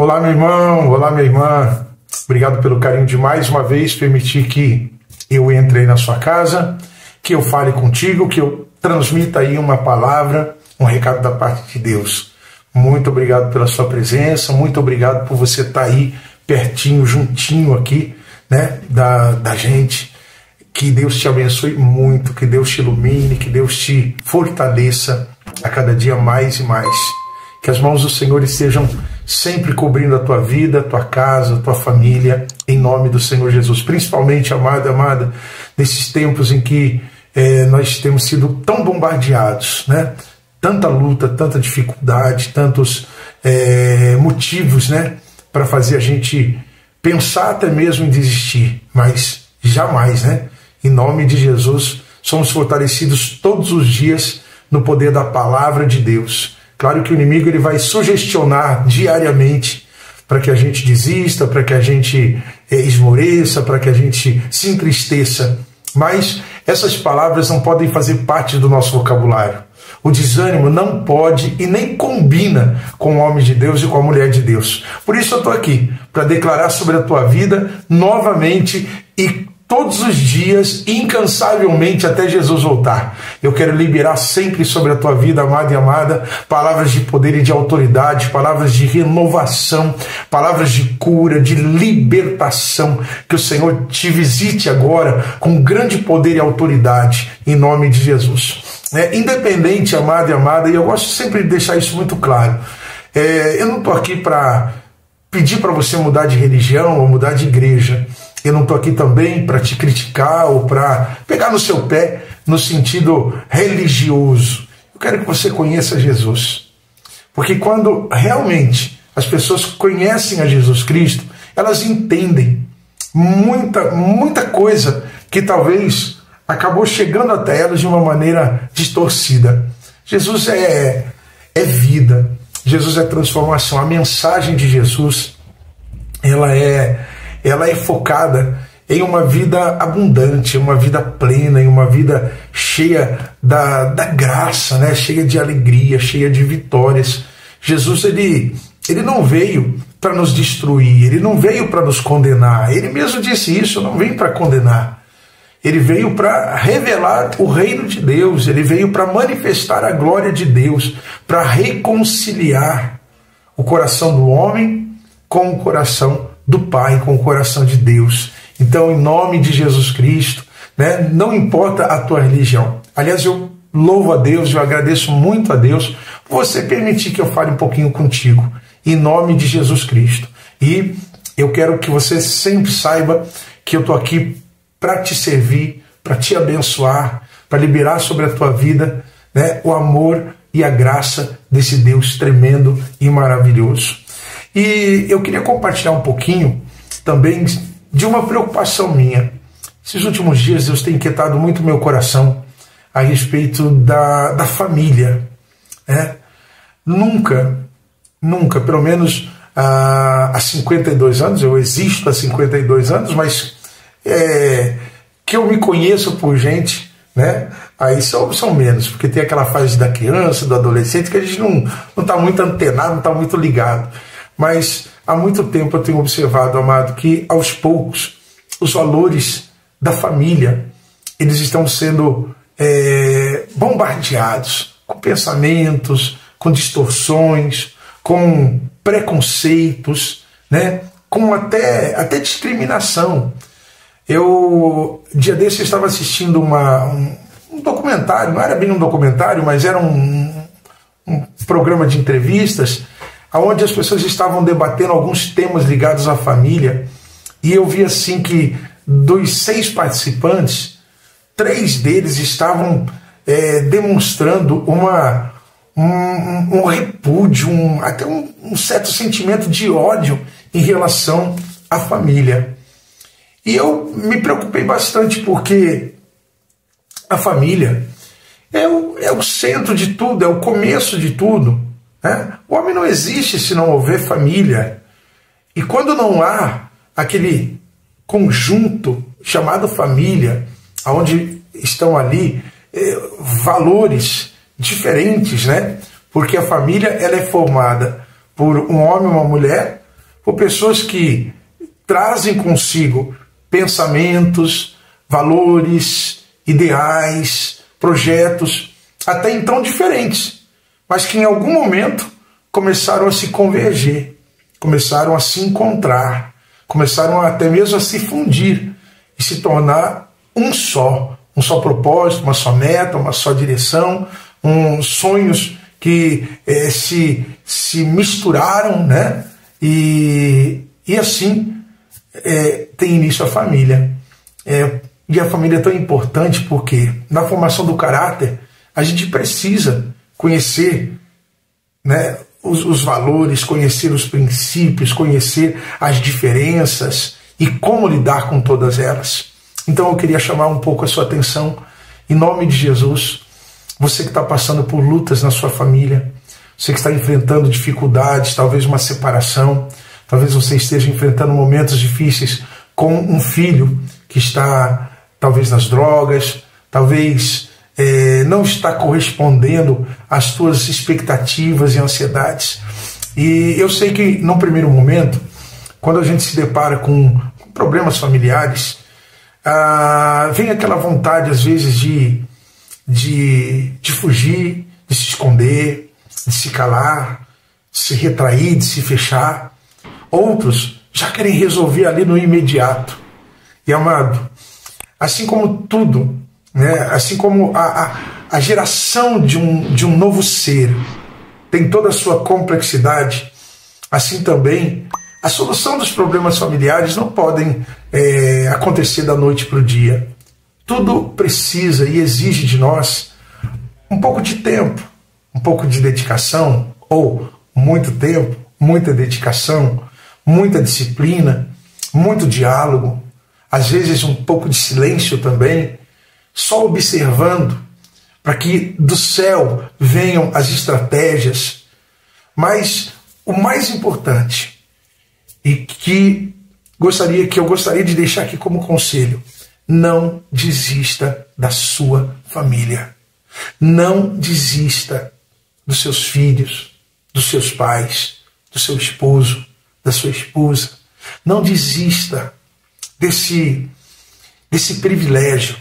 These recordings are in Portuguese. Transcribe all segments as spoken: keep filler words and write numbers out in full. Olá, meu irmão, olá, minha irmã. Obrigado pelo carinho de mais uma vez permitir que eu entre aí na sua casa, que eu fale contigo, que eu transmita aí uma palavra, um recado da parte de Deus. Muito obrigado pela sua presença, muito obrigado por você estar aí pertinho, juntinho aqui, né, da, da gente. Que Deus te abençoe muito, que Deus te ilumine, que Deus te fortaleça a cada dia mais e mais. Que as mãos do Senhor estejam sempre cobrindo a tua vida, a tua casa, a tua família, em nome do Senhor Jesus. Principalmente, amada, amada, nesses tempos em que eh, nós temos sido tão bombardeados, né? Tanta luta, tanta dificuldade, tantos eh, motivos, né, para fazer a gente pensar até mesmo em desistir, mas jamais, né? Em nome de Jesus, somos fortalecidos todos os dias no poder da palavra de Deus. Claro que o inimigo ele vai sugestionar diariamente para que a gente desista, para que a gente é, esmoreça, para que a gente se entristeça. Mas essas palavras não podem fazer parte do nosso vocabulário. O desânimo não pode e nem combina com o homem de Deus e com a mulher de Deus. Por isso eu estou aqui, para declarar sobre a tua vida novamente e todos os dias, incansavelmente, até Jesus voltar. Eu quero liberar sempre sobre a tua vida, amada e amada, palavras de poder e de autoridade, palavras de renovação, palavras de cura, de libertação. Que o Senhor te visite agora com grande poder e autoridade, em nome de Jesus. É, independente, amada e amada, e eu gosto sempre de deixar isso muito claro, é, eu não estou aqui para pedir para você mudar de religião ou mudar de igreja. Eu não estou aqui também para te criticar ou para pegar no seu pé no sentido religioso. Eu quero que você conheça Jesus. Porque quando realmente as pessoas conhecem a Jesus Cristo, elas entendem muita, muita coisa que talvez acabou chegando até elas de uma maneira distorcida. Jesus é, é vida, Jesus é transformação. A mensagem de Jesus ela é, ela é focada em uma vida abundante, em uma vida plena, em uma vida cheia da, da graça, né? Cheia de alegria, cheia de vitórias. Jesus ele, ele não veio para nos destruir, ele não veio para nos condenar. Ele mesmo disse isso, não vem para condenar. Ele veio para revelar o reino de Deus, ele veio para manifestar a glória de Deus, para reconciliar o coração do homem com o coração do Pai, com o coração de Deus. Então, em nome de Jesus Cristo, né, não importa a tua religião. Aliás, eu louvo a Deus, eu agradeço muito a Deus por você permitir que eu fale um pouquinho contigo, em nome de Jesus Cristo. E eu quero que você sempre saiba que eu estou aqui para te servir, para te abençoar, para liberar sobre a tua vida, né, o amor e a graça desse Deus tremendo e maravilhoso. E eu queria compartilhar um pouquinho também de uma preocupação minha. Esses últimos dias Deus tem inquietado muito meu coração a respeito da, da família, né? Nunca, nunca, pelo menos há, há cinquenta e dois anos, eu existo há cinquenta e dois anos, mas É, que eu me conheço por gente, né? Aí são, são menos, porque tem aquela fase da criança, do adolescente, que a gente não está muito antenado, não está muito ligado. Mas há muito tempo eu tenho observado, amado, que aos poucos os valores da família eles estão sendo é, bombardeados com pensamentos, com distorções, com preconceitos, né? Com até, até discriminação. Eu, dia desse, eu estava assistindo uma, um, um documentário, não era bem um documentário, mas era um, um programa de entrevistas, onde as pessoas estavam debatendo alguns temas ligados à família, e eu vi assim que dos seis participantes, três deles estavam é, demonstrando uma, um, um repúdio, um, até um, um certo sentimento de ódio em relação à família. E eu me preocupei bastante porque a família é o, é o centro de tudo, é o começo de tudo, né? O homem não existe se não houver família. E quando não há aquele conjunto chamado família, onde estão ali eh, valores diferentes, né? Porque a família ela é formada por um homem e uma mulher, ou pessoas que trazem consigo pensamentos, valores, ideais, projetos, até então diferentes, mas que em algum momento começaram a se converger, começaram a se encontrar, começaram até mesmo a se fundir e se tornar um só, um só propósito, uma só meta, uma só direção, um, sonhos que é, se, se misturaram, né? E, e assim é, tem início a família. É, e a família é tão importante porque na formação do caráter a gente precisa conhecer, né, os, os valores, conhecer os princípios, conhecer as diferenças e como lidar com todas elas. Então eu queria chamar um pouco a sua atenção, em nome de Jesus, você que está passando por lutas na sua família, você que está enfrentando dificuldades, talvez uma separação, talvez você esteja enfrentando momentos difíceis com um filho que está talvez nas drogas, talvez é, não está correspondendo às suas expectativas e ansiedades. E eu sei que, num primeiro momento, quando a gente se depara com problemas familiares, ah, vem aquela vontade, às vezes, de, de, de fugir, de se esconder, de se calar, de se retrair, de se fechar. Outros já querem resolver ali no imediato. E, amado, assim como tudo, né, assim como a, a, a geração de um, de um novo ser tem toda a sua complexidade, assim também a solução dos problemas familiares não podem é, acontecer da noite para o dia. Tudo precisa e exige de nós um pouco de tempo, um pouco de dedicação, ou muito tempo, muita dedicação, muita disciplina, muito diálogo, às vezes um pouco de silêncio também, só observando para que do céu venham as estratégias. Mas o mais importante, e que gostaria que eu gostaria de deixar aqui como conselho: não desista da sua família, não desista dos seus filhos, dos seus pais, do seu esposo, da sua esposa. Não desista desse desse privilégio,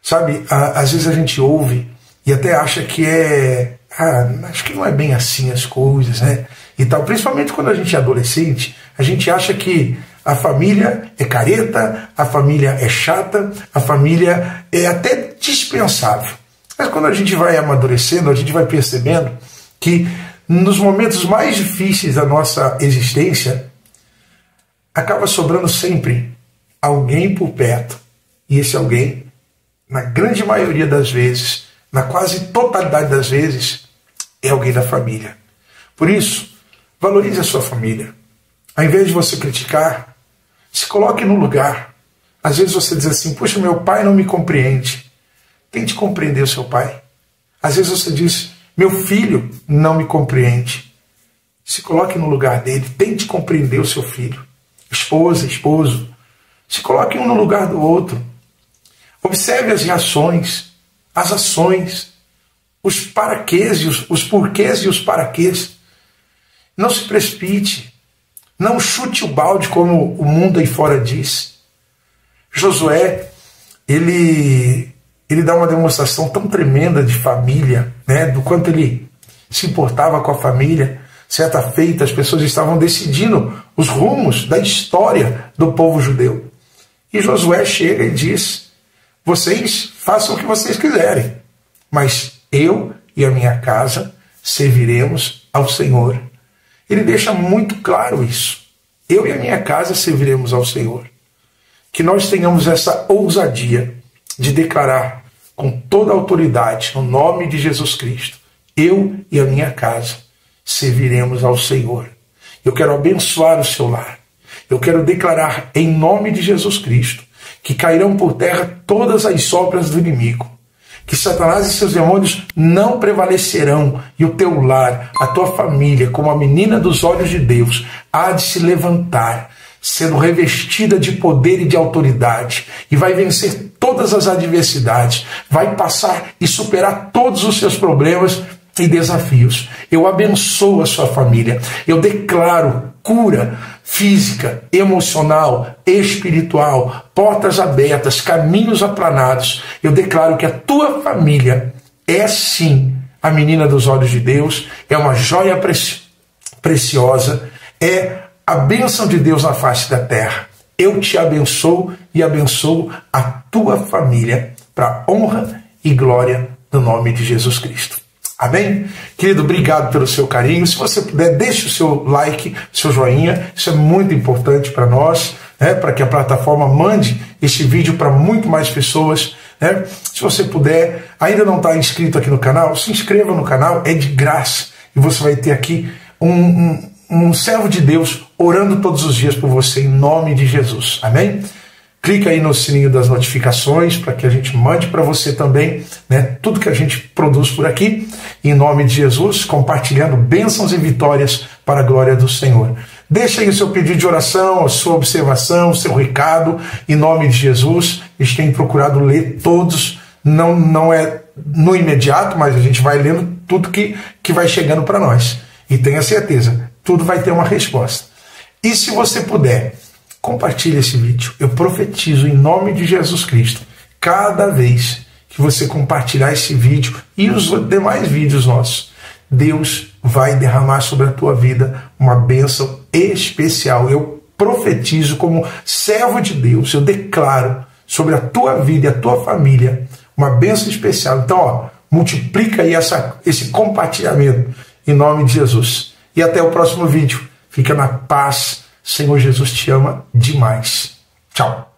sabe? Às vezes a gente ouve e até acha que é ah, acho que não é bem assim as coisas, né? E tal, principalmente quando a gente é adolescente, a gente acha que a família é careta, a família é chata, a família é até dispensável. Mas quando a gente vai amadurecendo, a gente vai percebendo que nos momentos mais difíceis da nossa existência, acaba sobrando sempre alguém por perto. E esse alguém, na grande maioria das vezes, na quase totalidade das vezes, é alguém da família. Por isso, valorize a sua família. Ao invés de você criticar, se coloque no lugar. Às vezes você diz assim: puxa, meu pai não me compreende. Tente compreender o seu pai. Às vezes você diz: meu filho não me compreende. Se coloque no lugar dele. Tente compreender o seu filho. Esposa, esposo. Se coloque um no lugar do outro. Observe as reações, as ações, os paraquês, os, os porquês e os paraquês. Não se precipite, não chute o balde, como o mundo aí fora diz. Josué, ele, ele dá uma demonstração tão tremenda de família, né? Do quanto ele se importava com a família. Certa feita, as pessoas estavam decidindo os rumos da história do povo judeu. E Josué chega e diz: vocês façam o que vocês quiserem, mas eu e a minha casa serviremos ao Senhor. Ele deixa muito claro isso. Eu e a minha casa serviremos ao Senhor. Que nós tenhamos essa ousadia de declarar com toda a autoridade, no nome de Jesus Cristo: eu e a minha casa serviremos ao Senhor. Eu quero abençoar o seu lar. Eu quero declarar em nome de Jesus Cristo que cairão por terra todas as sopras do inimigo, que Satanás e seus demônios não prevalecerão, e o teu lar, a tua família, como a menina dos olhos de Deus, há de se levantar, sendo revestida de poder e de autoridade, e vai vencer todas as adversidades, vai passar e superar todos os seus problemas e desafios. Eu abençoo a sua família. Eu declaro cura física, emocional, espiritual, portas abertas, caminhos aplanados. Eu declaro que a tua família é sim a menina dos olhos de Deus, é uma joia preci- preciosa, é a bênção de Deus na face da terra. Eu te abençoo e abençoo a tua família para honra e glória do nome de Jesus Cristo. Amém? Querido, obrigado pelo seu carinho. Se você puder, deixe o seu like, seu joinha. Isso é muito importante para nós, né? Para que a plataforma mande este vídeo para muito mais pessoas, né? Se você puder, ainda não está inscrito aqui no canal, se inscreva no canal, é de graça. E você vai ter aqui um, um, um servo de Deus orando todos os dias por você, em nome de Jesus. Amém? Clica aí no sininho das notificações para que a gente mande para você também, né, tudo que a gente produz por aqui. Em nome de Jesus, compartilhando bênçãos e vitórias para a glória do Senhor. Deixa aí o seu pedido de oração, a sua observação, o seu recado. Em nome de Jesus, a gente tem procurado ler todos. Não, não é no imediato, mas a gente vai lendo tudo que, que vai chegando para nós. E tenha certeza, tudo vai ter uma resposta. E se você puder, compartilhe esse vídeo. Eu profetizo em nome de Jesus Cristo. Cada vez que você compartilhar esse vídeo e os demais vídeos nossos, Deus vai derramar sobre a tua vida uma bênção especial. Eu profetizo como servo de Deus. Eu declaro sobre a tua vida e a tua família uma bênção especial. Então, ó, multiplica aí essa, esse compartilhamento em nome de Jesus. E até o próximo vídeo. Fica na paz. Senhor Jesus te ama demais. Tchau.